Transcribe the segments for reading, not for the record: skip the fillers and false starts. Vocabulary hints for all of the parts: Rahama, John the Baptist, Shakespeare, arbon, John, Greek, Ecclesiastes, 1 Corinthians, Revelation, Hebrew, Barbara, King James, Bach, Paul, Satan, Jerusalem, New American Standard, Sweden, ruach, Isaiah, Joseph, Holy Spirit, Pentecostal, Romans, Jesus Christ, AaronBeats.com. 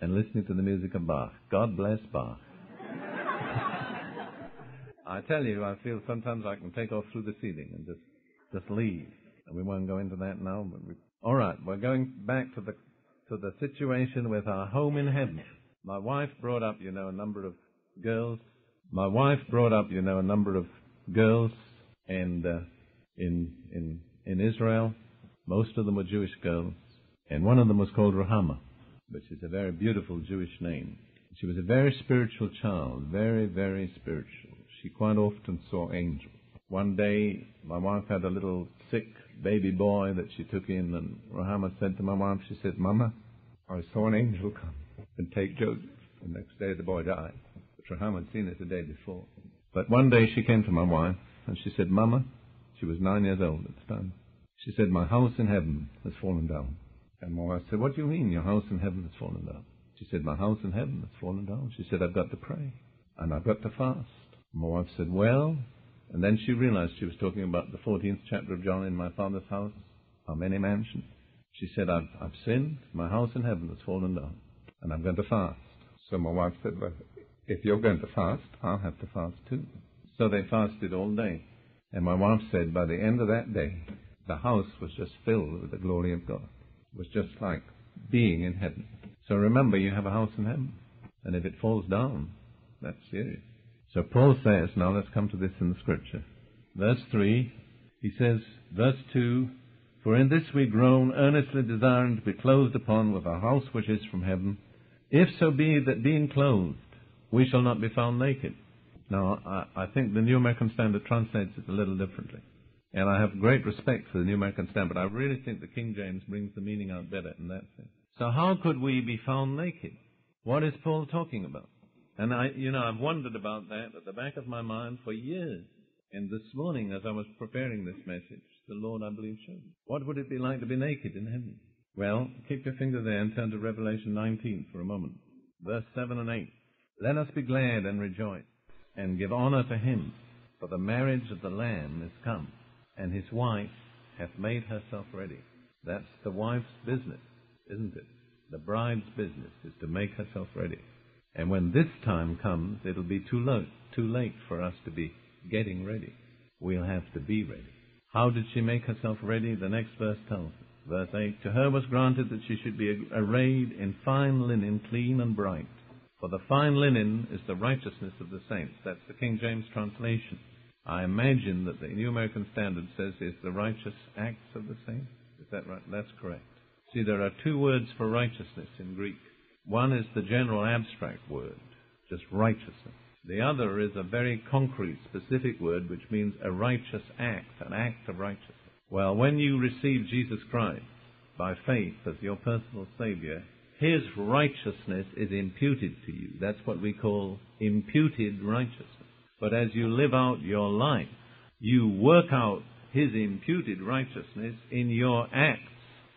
and listening to the music of Bach. God bless Bach. I tell you, I feel sometimes I can take off through the ceiling and just leave. And we won't go into that now. But all right, we're going back to the situation with our home in heaven. My wife brought up, you know, a number of girls. And in Israel, most of them were Jewish girls, and one of them was called Rahama, which is a very beautiful Jewish name. She was a very spiritual child, very, very spiritual. She quite often saw angels. One day, my wife had a little sick baby boy that she took in, and Rahama said to my wife, she said, "Mama, I saw an angel come and take Joseph." The next day, the boy died. But Rahama had seen it the day before. But one day, she came to my wife, and she said, "Mama," she was 9 years old at the time, she said, "my house in heaven has fallen down." And my wife said, "What do you mean your house in heaven has fallen down?" She said, "My house in heaven has fallen down." She said, "I've got to pray, and I've got to fast." My wife said, "Well," and then she realized she was talking about the 14th chapter of John, "In my Father's house are many mansions." She said, I've sinned, my house in heaven has fallen down, and I'm going to fast." So my wife said, "Well, if you're going to fast, I'll have to fast too." So they fasted all day. And my wife said, by the end of that day, the house was just filled with the glory of God. It was just like being in heaven. So remember, you have a house in heaven. And if it falls down, that's serious. So Paul says, now let's come to this in the Scripture. Verse 3, he says, verse 2, "For in this we groan, earnestly desiring to be clothed upon with our house which is from heaven, if so be that being clothed, we shall not be found naked." Now, I think the New American Standard translates it a little differently. And I have great respect for the New American Standard, but I really think the King James brings the meaning out better in that sense. So how could we be found naked? What is Paul talking about? And I've wondered about that at the back of my mind for years. And this morning, as I was preparing this message, the Lord, I believe, showed me. What would it be like to be naked in heaven? Well, keep your finger there and turn to Revelation 19 for a moment. Verse 7 and 8. "Let us be glad and rejoice, and give honor to him, for the marriage of the Lamb is come, and his wife hath made herself ready." That's the wife's business, isn't it? The bride's business is to make herself ready. And when this time comes, it'll be too late for us to be getting ready. We'll have to be ready. How did she make herself ready? The next verse tells us. Verse 8, "To her was granted that she should be arrayed in fine linen, clean and bright. For the fine linen is the righteousness of the saints." That's the King James translation. I imagine that the New American Standard says it's the righteous acts of the saints. Is that right? That's correct. See, there are two words for righteousness in Greek. One is the general abstract word, just righteousness. The other is a very concrete, specific word, which means a righteous act, an act of righteousness. Well, when you receive Jesus Christ by faith as your personal Savior, his righteousness is imputed to you. That's what we call imputed righteousness. But as you live out your life, you work out his imputed righteousness in your acts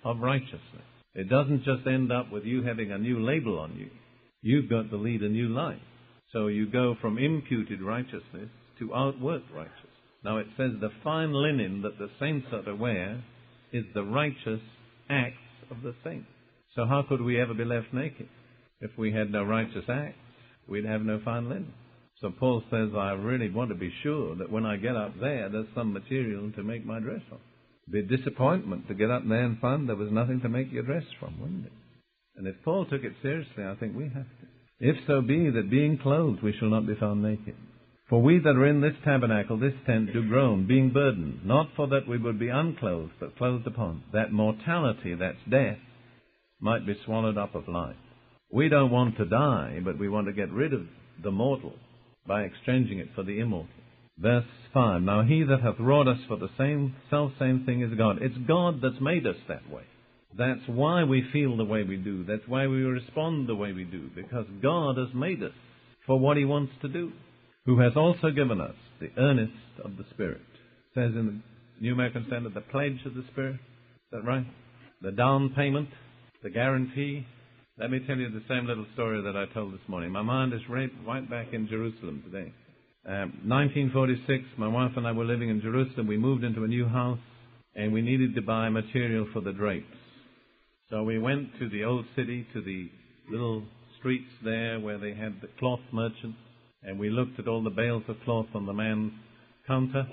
of righteousness. It doesn't just end up with you having a new label on you. You've got to lead a new life. So you go from imputed righteousness to outworked righteousness. Now it says the fine linen that the saints are to wear is the righteous acts of the saints. So how could we ever be left naked? If we had no righteous acts, we'd have no fine linen. So Paul says, I really want to be sure that when I get up there's some material to make my dress from. It'd be a disappointment to get up there and find there was nothing to make your dress from, wouldn't it? And if Paul took it seriously, I think we have to. "If so be that being clothed we shall not be found naked. For we that are in this tabernacle, this tent, do groan, being burdened, not for that we would be unclothed, but clothed upon, that mortality," that's death, "might be swallowed up of life." We don't want to die, but we want to get rid of the mortal by exchanging it for the immortal. Verse 5, "Now he that hath wrought us for the self same thing is God." It's God that's made us that way. That's why we feel the way we do. That's why we respond the way we do, because God has made us for what he wants to do. "Who has also given us the earnest of the Spirit." It says in the New American Standard, the pledge of the Spirit. Is that right? The down payment. The guarantee. Let me tell you the same little story that I told this morning. My mind is right back in Jerusalem today. 1946, my wife and I were living in Jerusalem. We moved into a new house, and we needed to buy material for the drapes. So we went to the old city, to the little streets there where they had the cloth merchants, and we looked at all the bales of cloth on the man's counter,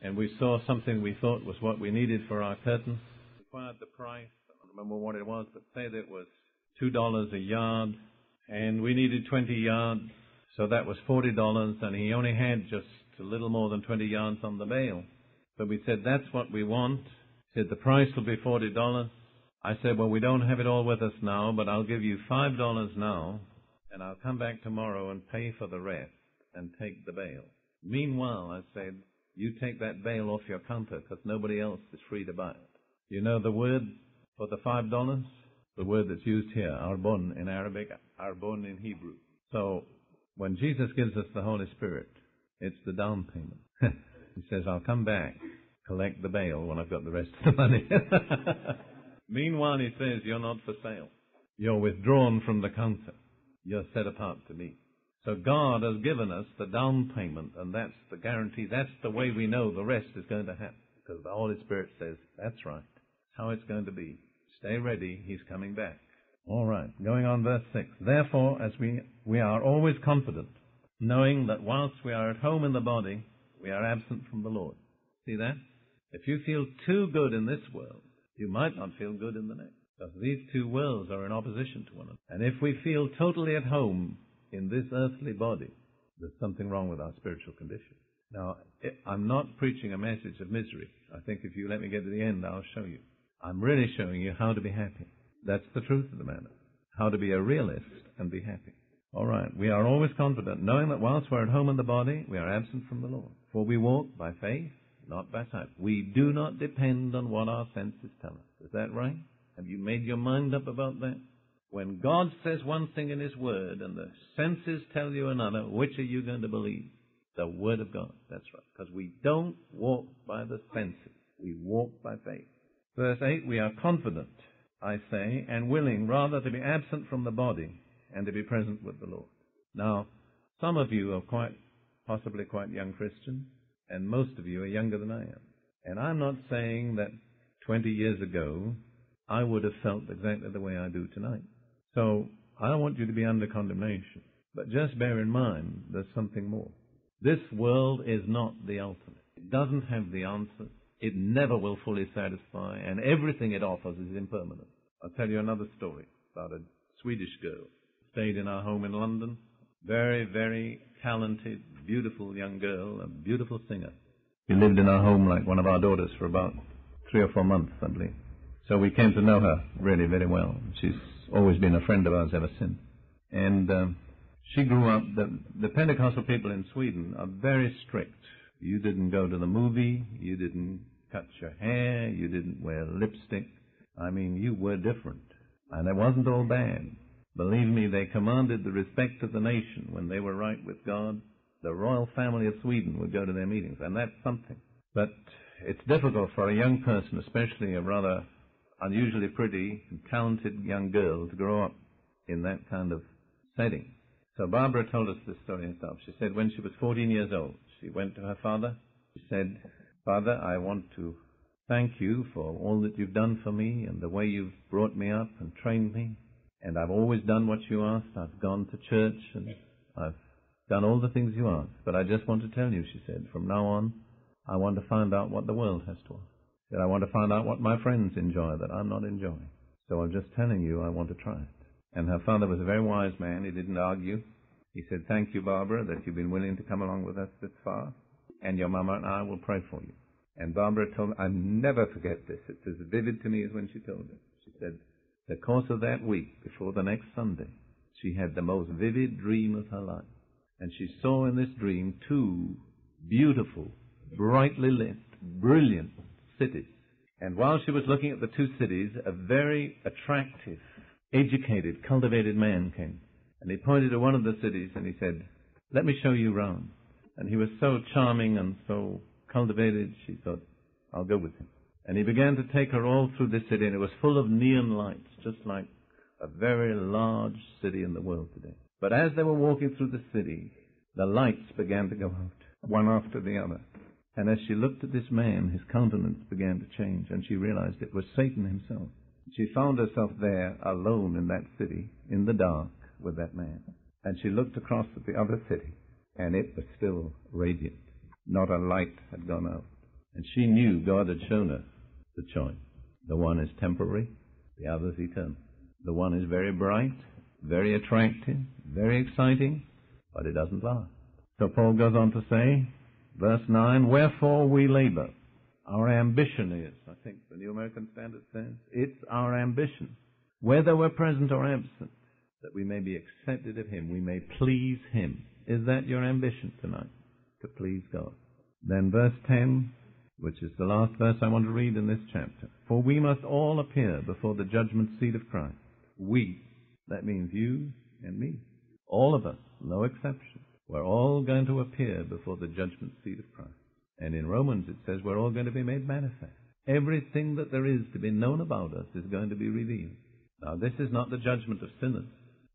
and we saw something we thought was what we needed for our curtain. We inquired the price. I don't remember what it was, but said it was $2 a yard, and we needed 20 yards, so that was $40, and he only had just a little more than 20 yards on the bale. So we said, that's what we want. He said, the price will be $40. I said, well, we don't have it all with us now, but I'll give you $5 now, and I'll come back tomorrow and pay for the rest and take the bale. Meanwhile, I said, you take that bale off your counter, because nobody else is free to buy it. You know the word for the $5? The word that's used here, arbon in Arabic, arbon in Hebrew. So when Jesus gives us the Holy Spirit, it's the down payment. He says, I'll come back, collect the bale when I've got the rest of the money. Meanwhile, he says, you're not for sale. You're withdrawn from the counter. You're set apart to me. So God has given us the down payment, and that's the guarantee. That's the way we know the rest is going to happen, because the Holy Spirit says, that's right. That's how it's going to be. Stay ready. He's coming back. All right. Going on, verse 6. Therefore, as we are always confident, knowing that whilst we are at home in the body, we are absent from the Lord. See that? If you feel too good in this world, you might not feel good in the next. Because these two worlds are in opposition to one another. And if we feel totally at home in this earthly body, there's something wrong with our spiritual condition. Now, I'm not preaching a message of misery. I think if you let me get to the end, I'll show you. I'm really showing you how to be happy. That's the truth of the matter. How to be a realist and be happy. All right. We are always confident, knowing that whilst we're at home in the body, we are absent from the Lord. For we walk by faith, not by sight. We do not depend on what our senses tell us. Is that right? Have you made your mind up about that? When God says one thing in His Word and the senses tell you another, which are you going to believe? The Word of God. That's right. Because we don't walk by the senses. We walk by faith. Verse 8, we are confident, I say, and willing rather to be absent from the body and to be present with the Lord. Now, some of you are possibly quite young Christians, and most of you are younger than I am. And I'm not saying that 20 years ago I would have felt exactly the way I do tonight. So I don't want you to be under condemnation. But just bear in mind, there's something more. This world is not the ultimate. It doesn't have the answer. It never will fully satisfy, and everything it offers is impermanent. I'll tell you another story about a Swedish girl who stayed in our home in London. Very, very talented, beautiful young girl, a beautiful singer. She lived in our home like one of our daughters for about 3 or 4 months, I believe. So we came to know her really very well. She's always been a friend of ours ever since. And she grew up. The Pentecostal people in Sweden are very strict. You didn't go to the movie, you didn't cut your hair, you didn't wear lipstick. I mean, you were different. And it wasn't all bad. Believe me, they commanded the respect of the nation when they were right with God. The royal family of Sweden would go to their meetings, and that's something. But it's difficult for a young person, especially a rather unusually pretty and talented young girl, to grow up in that kind of setting. So Barbara told us this story herself. She said when she was 14 years old, she went to her father. She said, Father, I want to thank you for all that you've done for me and the way you've brought me up and trained me. And I've always done what you asked. I've gone to church and I've done all the things you asked. But I just want to tell you, she said, from now on, I want to find out what the world has to offer. That I want to find out what my friends enjoy that I'm not enjoying. So I'm just telling you I want to try it. And her father was a very wise man. He didn't argue. He said, thank you, Barbara, that you've been willing to come along with us this far, and your mama and I will pray for you. And Barbara told me, I'll never forget this. It's as vivid to me as when she told it. She said, the course of that week, before the next Sunday, she had the most vivid dream of her life. And she saw in this dream 2 beautiful, brightly lit, brilliant cities. And while she was looking at the 2 cities, a very attractive, educated, cultivated man came. And he pointed to one of the cities and he said, let me show you round. And he was so charming and so cultivated, she thought, I'll go with him. And he began to take her all through this city, and it was full of neon lights, just like a very large city in the world today. But as they were walking through the city, the lights began to go out, one after the other. And as she looked at this man, his countenance began to change, and she realized it was Satan himself. She found herself there alone in that city, in the dark, with that man. And she looked across at the other city, and it was still radiant. Not a light had gone out. And she knew God had shown her the choice. The one is temporary, the other is eternal. The one is very bright, very attractive, very exciting, but it doesn't last. So Paul goes on to say, verse 9, wherefore we labor. Our ambition is, I think the New American Standard says, it's our ambition, whether we're present or absent, that we may be accepted of him, we may please him. Is that your ambition tonight, to please God? Then verse 10, which is the last verse I want to read in this chapter. For we must all appear before the judgment seat of Christ. We, that means you and me, all of us, no exception. We're all going to appear before the judgment seat of Christ. And in Romans it says we're all going to be made manifest. Everything that there is to be known about us is going to be revealed. Now this is not the judgment of sinners.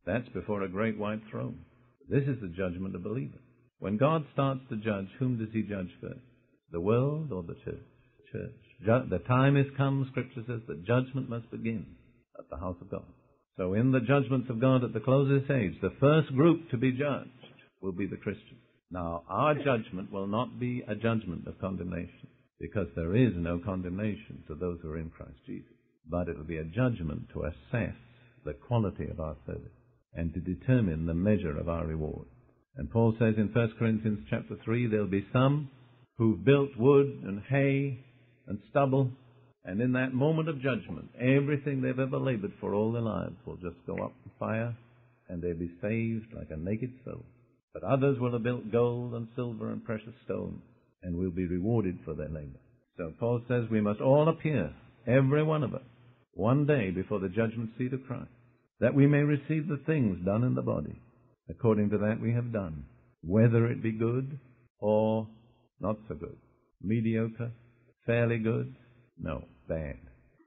That's before a great white throne. This is the judgment of believers. When God starts to judge, whom does he judge first? The world or the church? Church. The time has come, Scripture says, that judgment must begin at the house of God. So in the judgments of God at the close of this age, the first group to be judged will be the Christians. Now, our judgment will not be a judgment of condemnation, because there is no condemnation to those who are in Christ Jesus. But it will be a judgment to assess the quality of our service and to determine the measure of our reward. And Paul says in 1 Corinthians chapter 3, there'll be some who've built wood and hay and stubble, and in that moment of judgment, everything they've ever labored for all their lives will just go up in fire, and they'll be saved like a naked soul. But others will have built gold and silver and precious stones, and will be rewarded for their labor. So Paul says we must all appear, every one of us, one day before the judgment seat of Christ, that we may receive the things done in the body, according to that we have done, whether it be good or not so good, mediocre, fairly good, no, bad.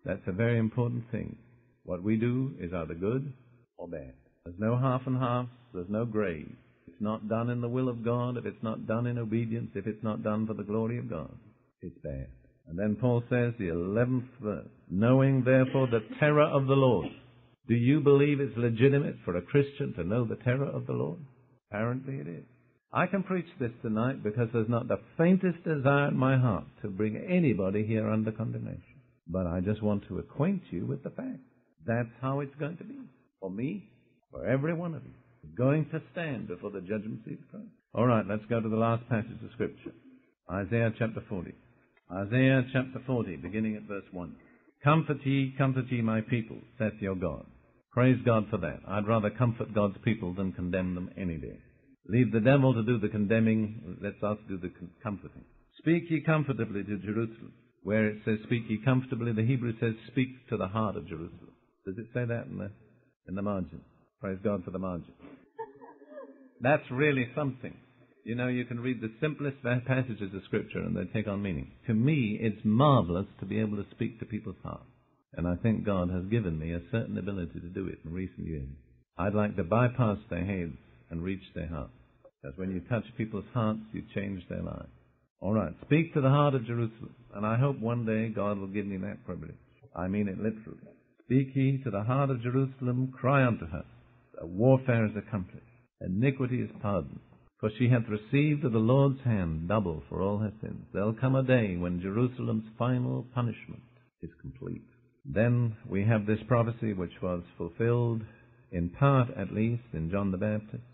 That's a very important thing. What we do is either good or bad. There's no half and half, there's no grade. It's not done in the will of God, if it's not done in obedience, if it's not done for the glory of God, it's bad. And then Paul says, the 11th verse, knowing therefore the terror of the Lord. Do you believe it's legitimate for a Christian to know the terror of the Lord? Apparently it is. I can preach this tonight because there's not the faintest desire in my heart to bring anybody here under condemnation. But I just want to acquaint you with the fact. That's how it's going to be. For me, for every one of you. Going to stand before the judgment seat of Christ. All right, let's go to the last passage of Scripture. Isaiah chapter 40. Isaiah chapter 40, beginning at verse 1. Comfort ye my people, saith your God. Praise God for that. I'd rather comfort God's people than condemn them any day. Leave the devil to do the condemning. Let us do the comforting. Speak ye comfortably to Jerusalem. Where it says speak ye comfortably, the Hebrew says speak to the heart of Jerusalem. Does it say that in the margin? Praise God for the margin. That's really something. You know, you can read the simplest passages of Scripture and they take on meaning. To me, it's marvelous to be able to speak to people's hearts. And I think God has given me a certain ability to do it in recent years. I'd like to bypass their heads and reach their hearts. Because when you touch people's hearts, you change their lives. All right, speak to the heart of Jerusalem. And I hope one day God will give me that privilege. I mean it literally. Speak ye to the heart of Jerusalem, cry unto her. Warfare is accomplished, iniquity is pardoned, for she hath received of the Lord's hand double for all her sins. There'll come a day when Jerusalem's final punishment is complete. Then we have this prophecy which was fulfilled, in part at least, in John the Baptist.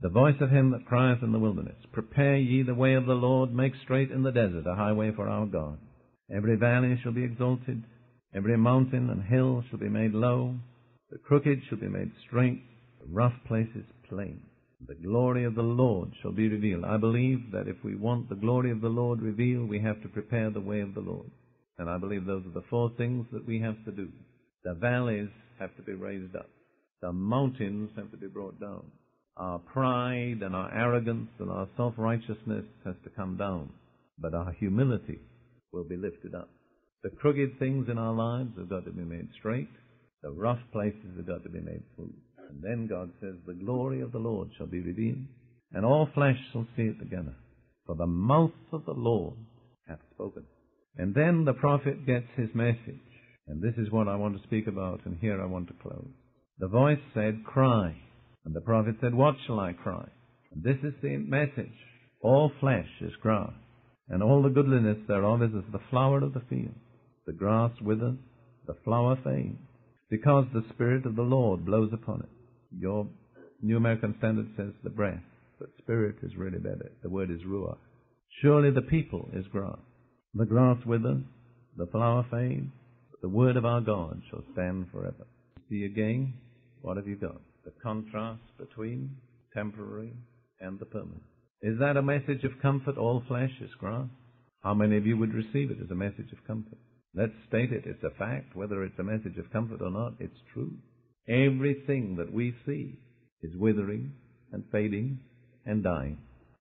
The voice of him that crieth in the wilderness, prepare ye the way of the Lord, make straight in the desert a highway for our God. Every valley shall be exalted, every mountain and hill shall be made low, the crooked shall be made straight, rough places plain. The glory of the Lord shall be revealed. I believe that if we want the glory of the Lord revealed, we have to prepare the way of the Lord. And I believe those are the four things that we have to do. The valleys have to be raised up. The mountains have to be brought down. Our pride and our arrogance and our self-righteousness has to come down. But our humility will be lifted up. The crooked things in our lives have got to be made straight. The rough places have got to be made smooth. And then God says, the glory of the Lord shall be revealed, and all flesh shall see it together. For the mouth of the Lord hath spoken. And then the prophet gets his message And this is what I want to speak about, and here I want to close. The voice said, cry. And the prophet said, what shall I cry? And this is the message. All flesh is grass, and all the goodliness thereof is as the flower of the field. The grass withers, the flower fades, because the Spirit of the Lord blows upon it. Your New American Standard says the breath, but Spirit is really better. The word is ruach. Surely the people is grass. The grass withers, the flower fades, but the word of our God shall stand forever. See again, what have you got? The contrast between temporary and the permanent. Is that a message of comfort? All flesh is grass. How many of you would receive it as a message of comfort? Let's state it. It's a fact. Whether it's a message of comfort or not, it's true. Everything that we see is withering and fading and dying.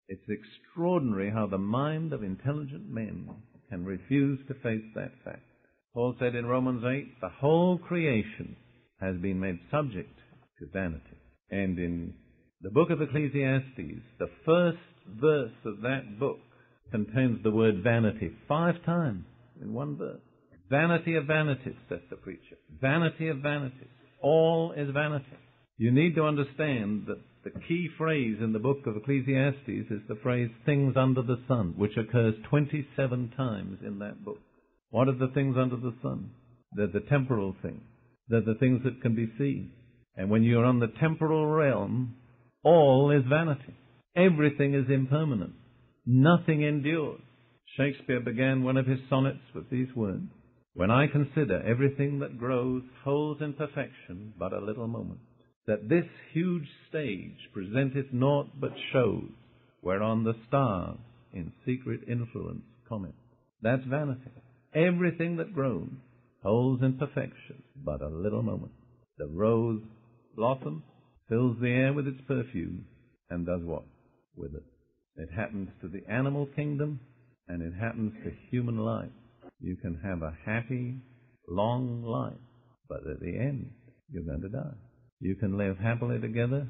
It's extraordinary how the mind of intelligent men can refuse to face that fact. Paul said in Romans 8, the whole creation has been made subject to vanity. And in the book of Ecclesiastes, the first verse of that book contains the word vanity 5 times in one verse. Vanity of vanities, says the preacher. Vanity of vanities. All is vanity. You need to understand that the key phrase in the book of Ecclesiastes is the phrase, things under the sun, which occurs 27 times in that book. What are the things under the sun? They're the temporal things. They're the things that can be seen. And when you're on the temporal realm, all is vanity. Everything is impermanent. Nothing endures. Shakespeare began one of his sonnets with these words, when I consider everything that grows holds in perfection but a little moment, that this huge stage presenteth naught but shows, whereon the stars in secret influence comment. That's vanity. Everything that grows holds in perfection but a little moment. The rose blossom fills the air with its perfume and does what? With it. It happens to the animal kingdom, and it happens to human life. You can have a happy, long life, but at the end, you're going to die. You can live happily together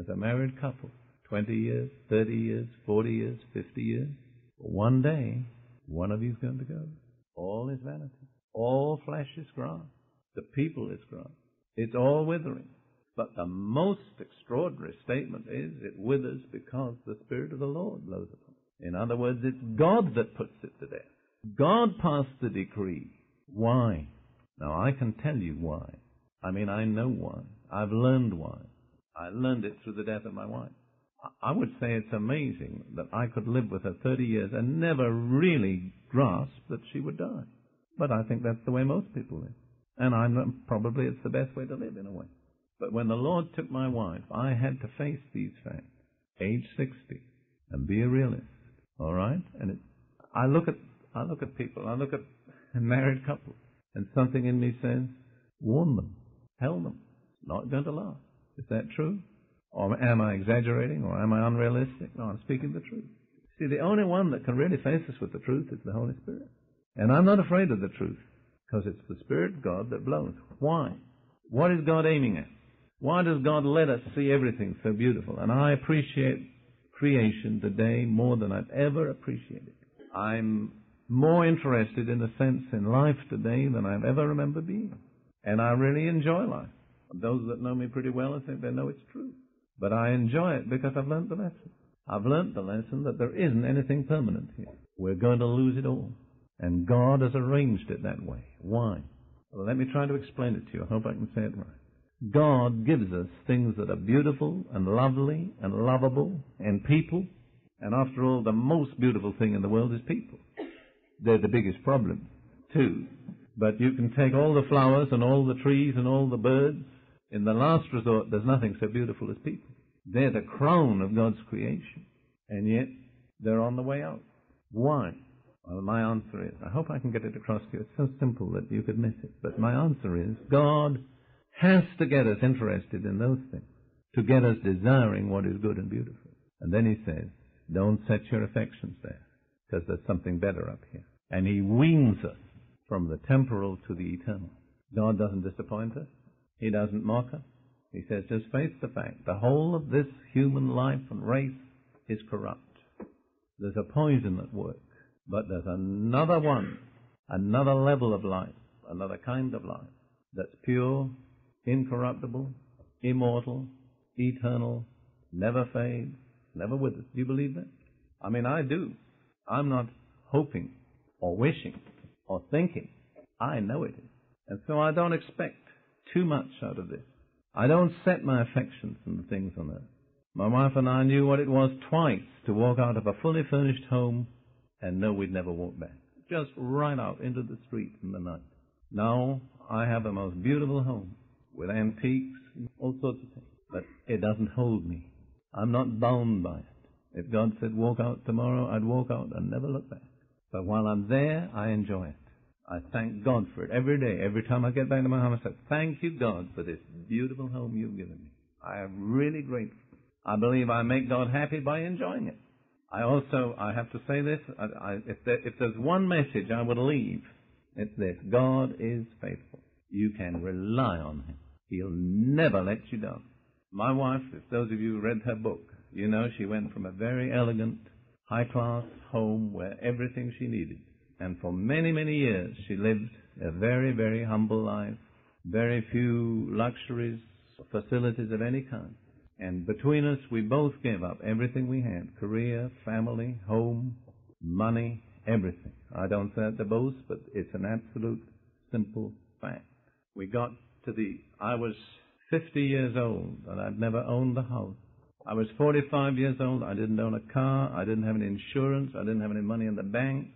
as a married couple, 20 years, 30 years, 40 years, 50 years. One day, one of you is going to go. All is vanity. All flesh is grass. The people is grass. It's all withering. But the most extraordinary statement is it withers because the Spirit of the Lord blows upon it. In other words, it's God that puts it to death. God passed the decree. Why? Now, I can tell you why. I mean, I know why. I've learned why. I learned it through the death of my wife. I would say it's amazing that I could live with her 30 years and never really grasp that she would die. But I think that's the way most people live. And probably it's the best way to live, in a way. But when the Lord took my wife, I had to face these facts. Age 60, and be a realist. All right? And I look at people, I look at married couples, and something in me says, warn them, tell them, it's not going to last. Is that true? Or am I exaggerating? Or am I unrealistic? No, I'm speaking the truth. See, the only one that can really face us with the truth is the Holy Spirit. And I'm not afraid of the truth, because it's the Spirit of God that blows. Why? What is God aiming at? Why does God let us see everything so beautiful? And I appreciate creation today more than I've ever appreciated. I'm more interested, in a sense, in life today than I've ever remember being. And I really enjoy life. Those that know me pretty well, I think they know it's true. But I enjoy it because I've learned the lesson. I've learned the lesson that there isn't anything permanent here. We're going to lose it all. And God has arranged it that way. Why? Well, let me try to explain it to you. I hope I can say it right. God gives us things that are beautiful and lovely and lovable and people. And after all, the most beautiful thing in the world is people. They're the biggest problem, too. But you can take all the flowers and all the trees and all the birds. In the last resort, there's nothing so beautiful as people. They're the crown of God's creation. And yet, they're on the way out. Why? Well, my answer is, I hope I can get it across to you. It's so simple that you could miss it. But my answer is, God has to get us interested in those things, to get us desiring what is good and beautiful. And then he says, don't set your affections there, because there's something better up here. And he wings us from the temporal to the eternal. God doesn't disappoint us. He doesn't mock us. He says, just face the fact, the whole of this human life and race is corrupt. There's a poison at work, but there's another one, another level of life, another kind of life that's pure, incorruptible, immortal, eternal, never fades, never withers. Do you believe that? I mean, I do. I'm not hoping or wishing or thinking. I know it is. And so I don't expect too much out of this. I don't set my affections on the things on earth. My wife and I knew what it was twice to walk out of a fully furnished home and know we'd never walk back. Just right out into the street in the night. Now I have the most beautiful home with antiques and all sorts of things. But it doesn't hold me. I'm not bound by it. If God said walk out tomorrow, I'd walk out and never look back. But while I'm there, I enjoy it. I thank God for it every day. Every time I get back to my home, I say, thank you, God, for this beautiful home you've given me. I am really grateful. I believe I make God happy by enjoying it. I have to say this, if there's one message I would leave, it's this: God is faithful. You can rely on Him. He'll never let you down. My wife, if those of you who read her book, you know she went from a very elegant, high-class home where everything she needed. And for many, many years she lived a very, very humble life, very few luxuries, facilities of any kind. And between us, we both gave up everything we had: career, family, home, money, everything. I don't say it to boast, but it's an absolute simple fact. I was 50 years old, and I'd never owned a house. I was 45 years old. I didn't own a car. I didn't have any insurance. I didn't have any money in the bank.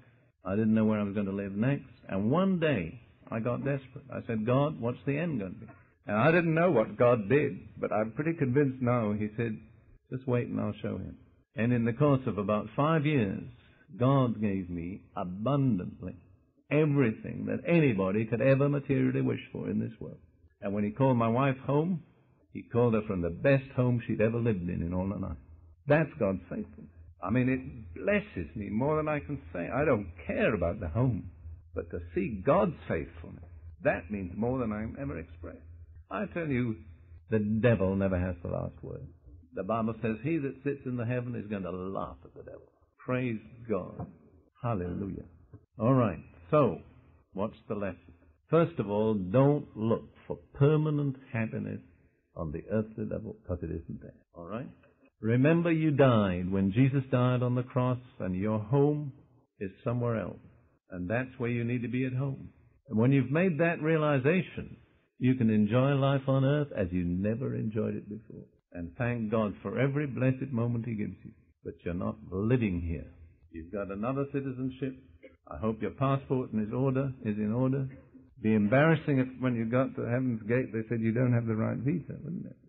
I didn't know where I was going to live next. And one day, I got desperate. I said, God, what's the end going to be? And I didn't know what God did, but I'm pretty convinced now. He said, just wait and I'll show him. And in the course of about 5 years, God gave me abundantly everything that anybody could ever materially wish for in this world. And when he called my wife home, he called her from the best home she'd ever lived in all her life. That's God's faithfulness. I mean, it blesses me more than I can say. I don't care about the home, but to see God's faithfulness, that means more than I've ever expressed. I tell you, the devil never has the last word. The Bible says he that sits in the heaven is going to laugh at the devil. Praise God. Hallelujah. All right, so what's the lesson? First of all, don't look for permanent happiness on the earthly level, because it isn't there. All right? Remember, you died when Jesus died on the cross, and your home is somewhere else. And that's where you need to be at home. And when you've made that realization, you can enjoy life on earth as you never enjoyed it before. And thank God for every blessed moment he gives you. But you're not living here. You've got another citizenship. I hope your passport and is in order. It'd be embarrassing if when you got to heaven's gate they said you don't have the right visa, wouldn't it?